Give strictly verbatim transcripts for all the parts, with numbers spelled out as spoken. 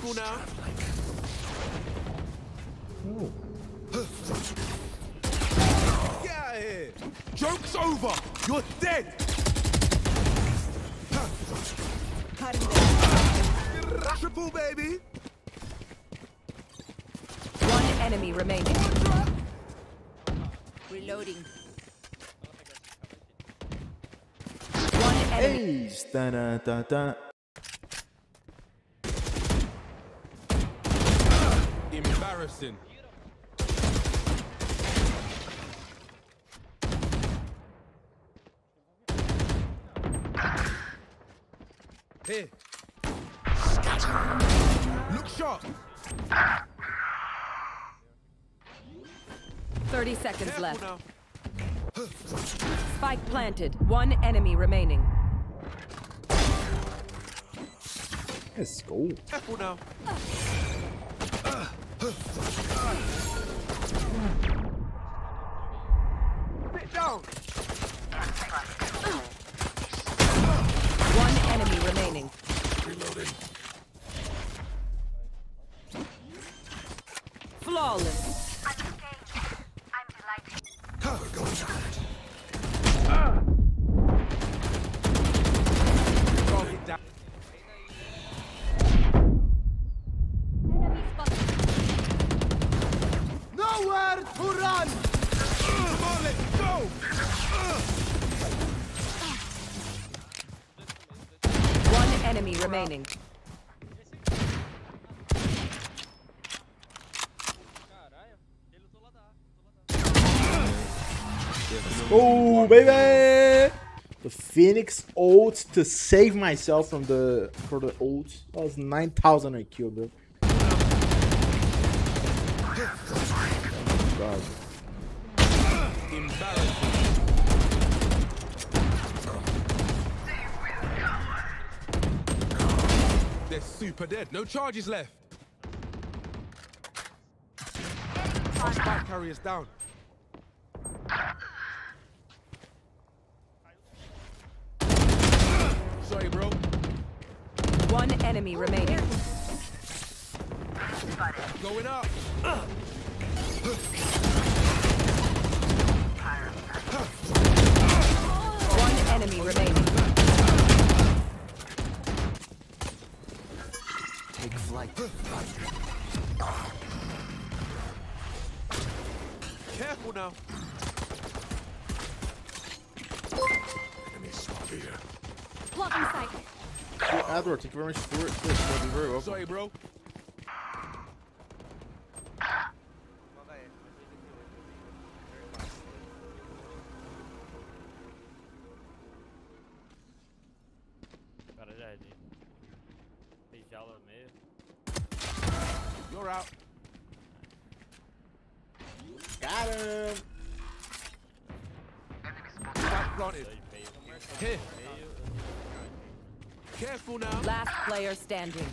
school now. Ooh. Get out of here! Joke's over! You're dead! Triple baby! One enemy remaining. Reloading. One enemy. Hey, da, da, da, da. Embarrassing. Here. Look sharp. Thirty seconds Careful left. Now. Spike planted. One enemy remaining. Let's go. Careful now. Sit down. One enemy remaining. Reloading. Flawless. I'm engaged. I'm delighted. Cover going out. Enemy spotted. Nowhere to run. Come on, let's go. One enemy remaining. Oh baby! The Phoenix ult to save myself from the for the ult. That was nine thousand I Q, bro. God. They're super dead. No charges left. Our spike carrier's down. Sorry, bro. One enemy remaining. Going up. Uh. One enemy remaining. Take flight. Careful now. Enemy spot here. Blocking sight. Edward, thank you very much for it. You're very welcome. Sorry, bro. You're out. Got him. Back planted. Hit. Careful now. Last player standing.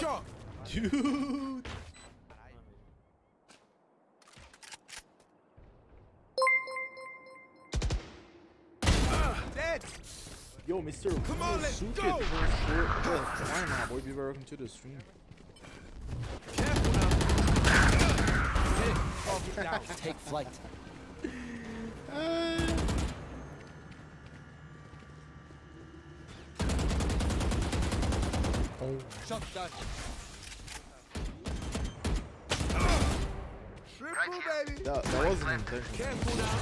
Shot. Dude. Dead. Yo, Mister Come on, let's go. Why not, boy? Be welcome to the stream. Down. Take flight. Uh, oh. Shot that. Uh, Triple baby. That, that wasn't intentional. Careful now.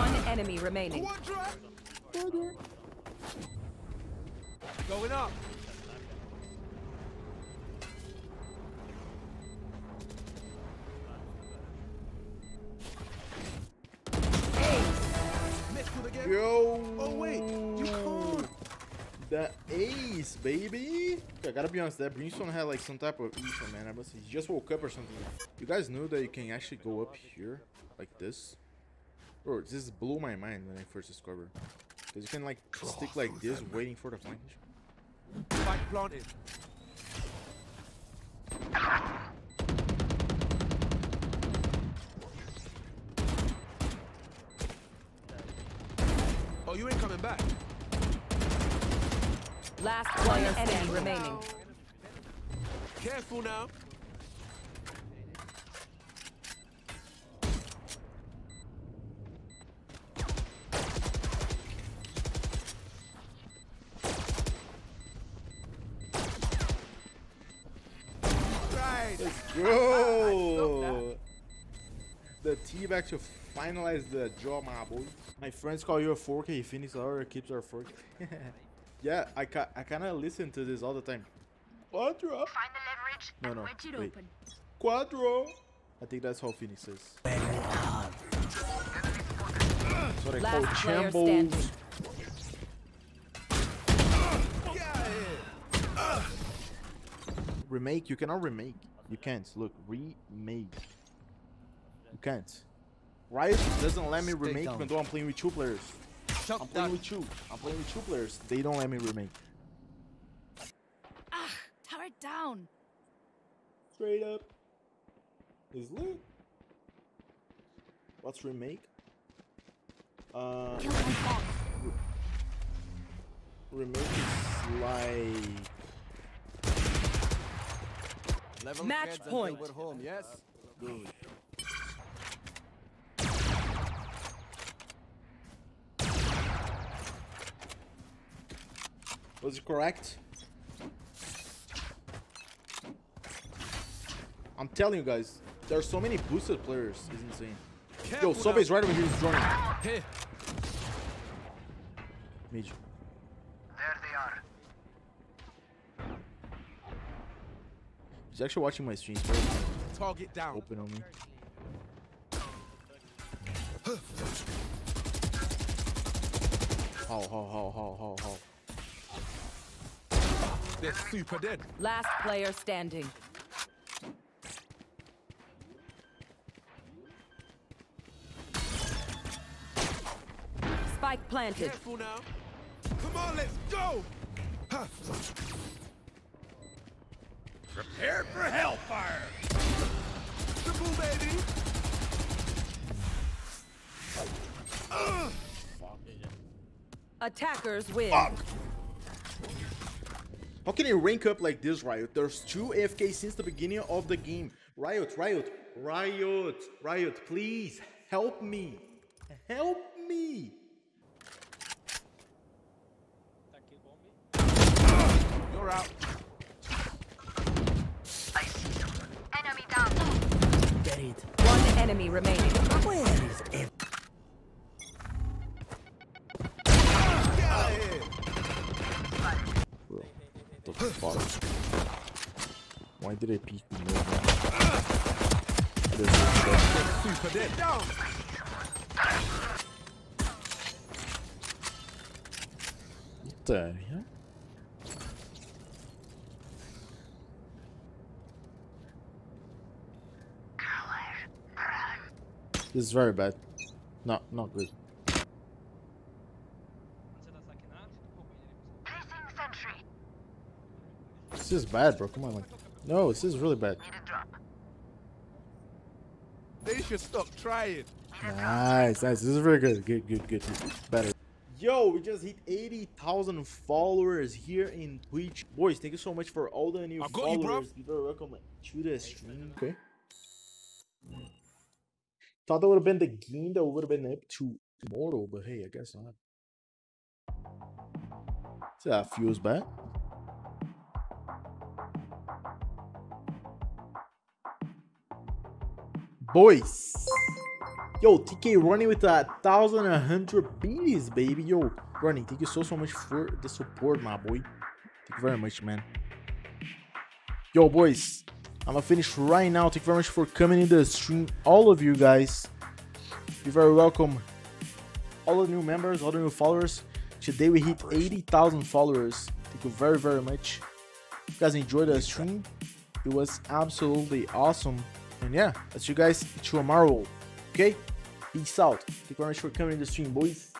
One enemy remaining. Quadra. Going up. Yo! Oh wait, you can't! The ace, baby! I gotta be honest, that Brinstone had like some type of issue, man. I must say, he just woke up or something. You guys knew that you can actually go up here, like this? Bro, this blew my mind when I first discovered. Cause you can like, stick like this, waiting for the flank. Flank planted! you ain't coming back. Last one enemy remaining. Careful now. Go! The T-back to finalize the draw, my boy. My friends call you a four K Phoenix, our kids are four K. Yeah, I ca I kinda listen to this all the time. Quadro! Find the leverage. No, no. Wedge it open. Quadro! I think that's how Phoenix is. That's what I call Chamble. Remake, you cannot remake. You can't. Look, remake. You can't. Riot doesn't let me remake even though I'm playing with two players. Shut I'm playing down. with two. I'm playing with two players. They don't let me remake. Ah, turret down. Straight up. Is lit. What's remake? Uh, re remake is like. Level match point. Home, yes. Good. Was it correct? I'm telling you guys, there are so many boosted players. It's insane. Yo, Sobe's right over here. He's joining. Hey. Major. He's actually watching my stream. Target down. Open on me. How, how, how, how, how, how. They're super dead. Last player standing. Spike planted. Careful now. Come on, let's go. Prepare for hellfire! Triple baby! Uh. Attackers win. Fuck. How can you rank up like this, Riot? There's two A F K since the beginning of the game. Riot, Riot, Riot, Riot, please help me. Help me. Uh. You're out. One enemy remaining. Where is it? Bro, what the fuck? Why did I peek me? Super dead. Down. What the hell? This is very bad. No, not good. This is bad, bro. Come on, man. No, this is really bad. They should stop trying. Nice, nice. This is very good. Good, good, good. Better. Yo, we just hit eighty thousand followers here in Twitch. Boys, thank you so much for all the new followers. You, You're welcome to the stream. Okay. Thought that would have been the game that would have been up to tomorrow, but hey, I guess not. So that feels bad. Boys. Yo, T K running with a thousand a hundred beaties, baby. Yo, running. Thank you so so much for the support, my boy. Thank you very much, man. Yo, boys. I'm gonna finish right now. Thank you very much for coming in the stream, all of you guys. You're very welcome. All the new members, all the new followers. Today we hit eighty thousand followers. Thank you very, very much. You guys enjoyed the stream. It was absolutely awesome. And yeah, that's you guys tomorrow. Okay? Peace out. Thank you very much for coming in the stream, boys.